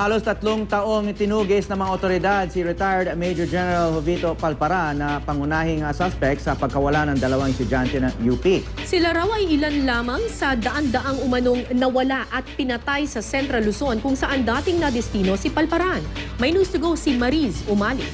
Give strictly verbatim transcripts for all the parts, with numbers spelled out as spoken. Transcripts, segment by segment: Halos tatlong taong itinugis ng mga otoridad si retired Major General Jovito Palparan na pangunahing suspect sa pagkawala ng dalawang estudyante ng U P. Sila raw ay ilan lamang sa daan-daang umanong nawala at pinatay sa Central Luzon kung saan dating nadestino si Palparan. May News to Go si Mariz Umali.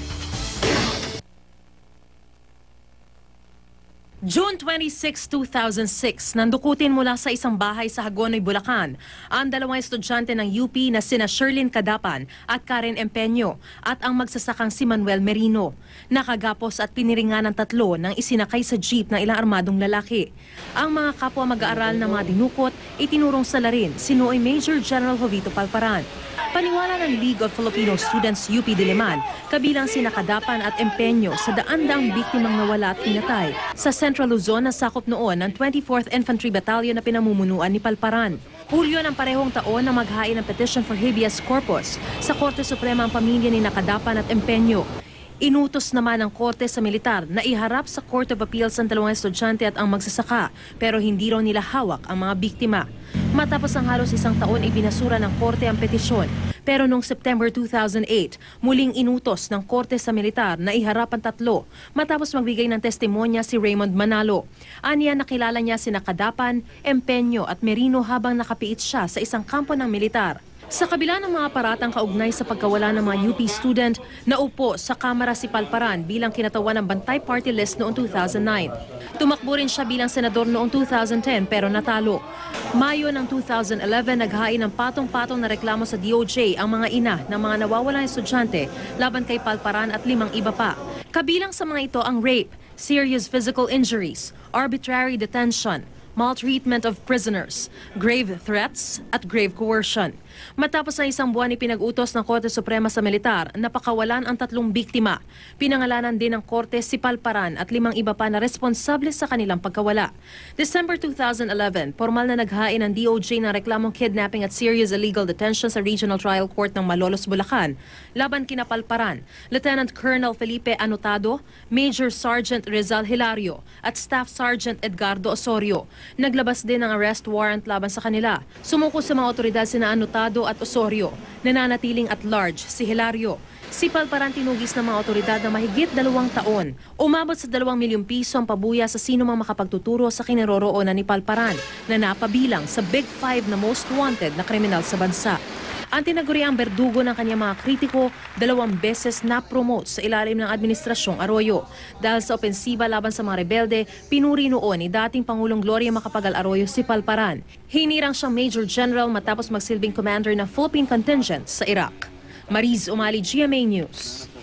June twenty-six, two thousand six, nandukutin mula sa isang bahay sa Hagonoy, Bulacan, ang dalawang estudyante ng U P na sina Sherlyn Cadapan at Karen Empeño at ang magsasakang si Manuel Merino. Nakagapos at piniringan ng tatlo nang isinakay sa jeep ng ilang armadong lalaki. Ang mga kapwa mag-aaral na mga dinukot, itinurong sa larin sinuoy Major General Jovito Palparan. Paniwala ng League of Filipino Students U P Diliman, kabilang sina Cadapan at Empeño sa daan-daang biktimang nawala at pinatay sa Central Luzon na sakop noon ng twenty-fourth Infantry Battalion na pinamumunuan ni Palparan. Hulyo ng parehong taon na maghain ng petition for habeas corpus sa Korte Suprema ang pamilya ni Cadapan at Empeño. Inutos naman ng korte sa militar na iharap sa Court of Appeals ang dalawang estudyante at ang magsasaka, pero hindi raw nila hawak ang mga biktima. Matapos ang halos isang taon ay binasura ng korte ang petisyon. Pero noong September two thousand eight, muling inutos ng korte sa militar na iharap ang tatlo matapos magbigay ng testimonya si Raymond Manalo. Aniya nakilala niya sina Cadapan, Empeño at Merino habang nakapiit siya sa isang kampo ng militar. Sa kabila ng mga paratang kaugnay sa pagkawala ng mga U P student, naupo sa Kamara si Palparan bilang kinatawan ng Bantay Party List noong two thousand nine. Tumakbo rin siya bilang senador noong two thousand ten pero natalo. Mayo ng two thousand eleven, naghain ng patong-patong na reklamo sa D O J ang mga ina ng mga nawawalang estudyante laban kay Palparan at limang iba pa. Kabilang sa mga ito ang rape, serious physical injuries, arbitrary detention, maltreatment of prisoners, grave threats, at grave coercion. Matapos na isang buwan ipinag-utos ng Korte Suprema sa militar, napakawalan ang tatlong biktima. Pinangalanan din ng Korte si Palparan at limang iba pa na responsable sa kanilang pagkawala. December two thousand eleven, formal na naghain ang D O J ng reklamong kidnapping at serious illegal detention sa Regional Trial Court ng Malolos, Bulacan, laban kina Palparan, Lieutenant Colonel Felipe Anutado, Major Sergeant Rizal Hilario, at Staff Sergeant Edgardo Osorio. Naglabas din ng arrest warrant laban sa kanila. Sumuko sa mga otoridad sina Anutado at Osorio. Nananatiling at large si Hilario. Si Palparan tinugis ng mga otoridad na mahigit dalawang taon. Umabot sa dalawang milyong piso ang pabuya sa sino mang makapagtuturo sa kinaroroonan ni Palparan na napabilang sa Big Five na most wanted na kriminal sa bansa. Ang tinaguriang berdugo ng kanyang mga kritiko, dalawang beses na-promote sa ilalim ng Administrasyong Arroyo. Dahil sa opensiba laban sa mga rebelde, pinuri noon ni dating Pangulong Gloria Macapagal-Arroyo si Palparan. Hinirang siyang Major General matapos magsilbing commander ng Philippine Contingent sa Iraq. Mariz Umali, G M A News.